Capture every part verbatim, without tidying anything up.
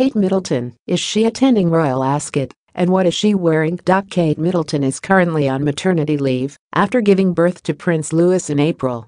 Kate Middleton, is she attending Royal Ascot, and what is she wearing? Kate Middleton is currently on maternity leave after giving birth to Prince Louis in April.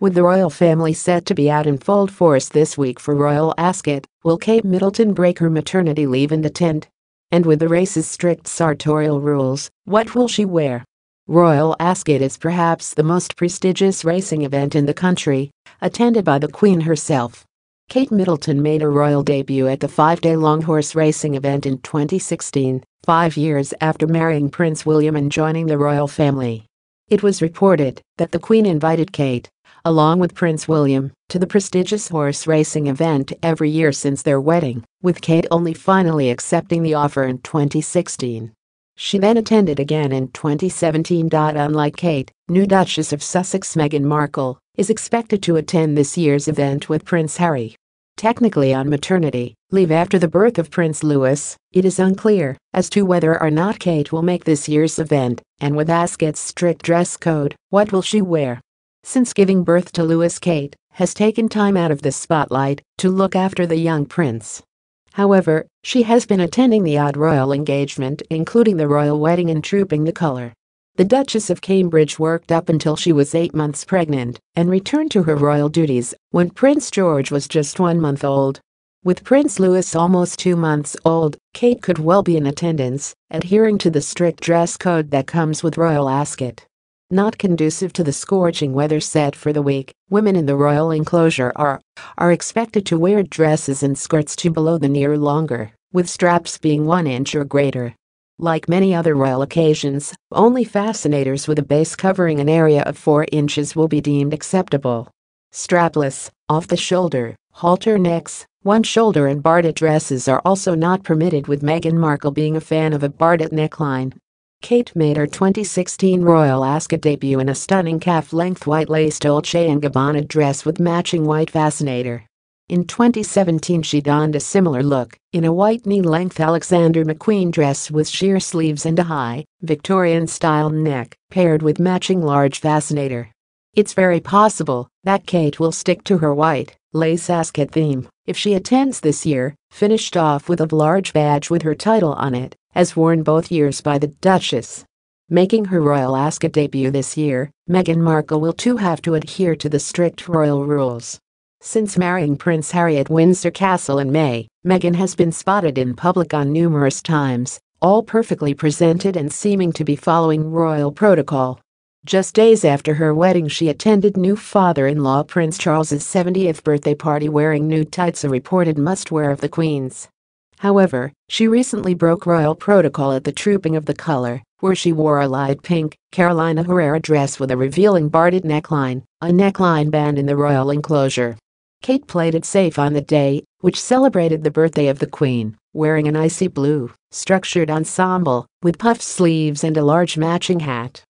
With the royal family set to be out in full force this week for Royal Ascot, will Kate Middleton break her maternity leave and attend? And with the race's strict sartorial rules, what will she wear? Royal Ascot is perhaps the most prestigious racing event in the country, attended by the Queen herself. Kate Middleton made her royal debut at the five-day-long horse racing event in twenty sixteen, five years after marrying Prince William and joining the royal family. It was reported that the Queen invited Kate, along with Prince William, to the prestigious horse racing event every year since their wedding, with Kate only finally accepting the offer in twenty sixteen. She then attended again in twenty seventeen. Unlike Kate, new Duchess of Sussex Meghan Markle is expected to attend this year's event with Prince Harry. Technically on maternity leave after the birth of Prince Louis, it is unclear as to whether or not Kate will make this year's event, and with Ascot's strict dress code, what will she wear? Since giving birth to Louis, Kate has taken time out of the spotlight to look after the young prince. However, she has been attending the odd royal engagement, including the royal wedding and Trooping the Colour. The Duchess of Cambridge worked up until she was eight months pregnant and returned to her royal duties when Prince George was just one month old. With Prince Louis almost two months old, Kate could well be in attendance, adhering to the strict dress code that comes with Royal Ascot. Not conducive to the scorching weather set for the week, women in the royal enclosure are, are expected to wear dresses and skirts to below the knee or longer, with straps being one inch or greater. Like many other royal occasions, only fascinators with a base covering an area of four inches will be deemed acceptable. Strapless, off-the-shoulder, halter necks, one-shoulder and bardet dresses are also not permitted, with Meghan Markle being a fan of a bardet neckline. Kate made her twenty sixteen Royal Ascot debut in a stunning calf-length white-laced Dolce and Gabbana dress with matching white fascinator. In twenty seventeen she donned a similar look, in a white knee-length Alexander McQueen dress with sheer sleeves and a high, Victorian-style neck, paired with matching large fascinator. It's very possible that Kate will stick to her white, lace Ascot theme if she attends this year, finished off with a large badge with her title on it, as worn both years by the Duchess. Making her Royal Ascot debut this year, Meghan Markle will too have to adhere to the strict royal rules. Since marrying Prince Harry at Windsor Castle in May, Meghan has been spotted in public on numerous times, all perfectly presented and seeming to be following royal protocol. Just days after her wedding she attended new father-in-law Prince Charles's seventieth birthday party wearing new tights, a reported must-wear of the Queen's. However, she recently broke royal protocol at the Trooping of the Colour, where she wore a light pink Carolina Herrera dress with a revealing bardet neckline, a neckline band in the royal enclosure. Kate played it safe on the day, which celebrated the birthday of the Queen, wearing an icy blue, structured ensemble, with puff sleeves and a large matching hat.